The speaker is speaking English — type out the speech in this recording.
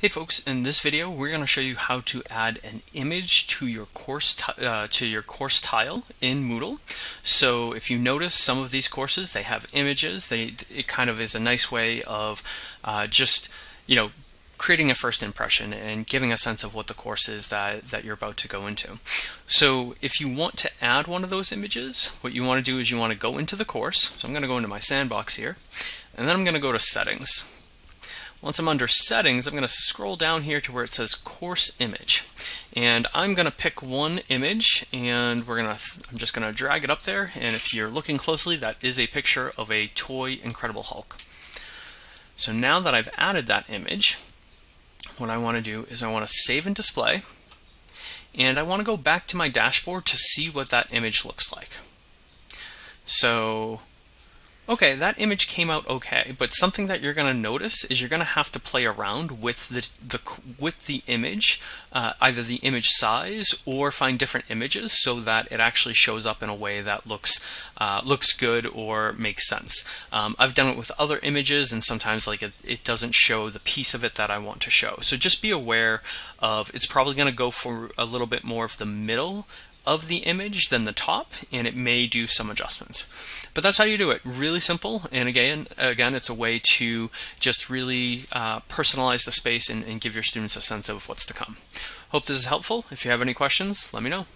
Hey folks, in this video we're going to show you how to add an image to your course tile in Moodle. So if you notice, some of these courses, they have images. It kind of is a nice way of just, you know, creating a first impression and giving a sense of what the course is that you're about to go into. So if you want to add one of those images, what you want to do is you want to go into the course. So I'm going to go into my sandbox here, and then I'm going to go to settings. Once I'm under settings, I'm going to scroll down here to where it says course image, and I'm going to pick one image, and I'm just going to drag it up there. And if you're looking closely, that is a picture of a toy Incredible Hulk. So now that I've added that image, what I want to do is I want to save and display, and I want to go back to my dashboard to see what that image looks like. So okay, that image came out okay, but something that you're going to notice is you're going to have to play around with the image, either the image size or find different images so that it actually shows up in a way that looks good or makes sense. I've done it with other images, and sometimes like it doesn't show the piece of it that I want to show. So just be aware of it's probably going to go for a little bit more of the middle of the image than the top, and it may do some adjustments. But that's how you do it. Really simple, and again, it's a way to just really personalize the space and give your students a sense of what's to come. Hope this is helpful. If you have any questions, let me know.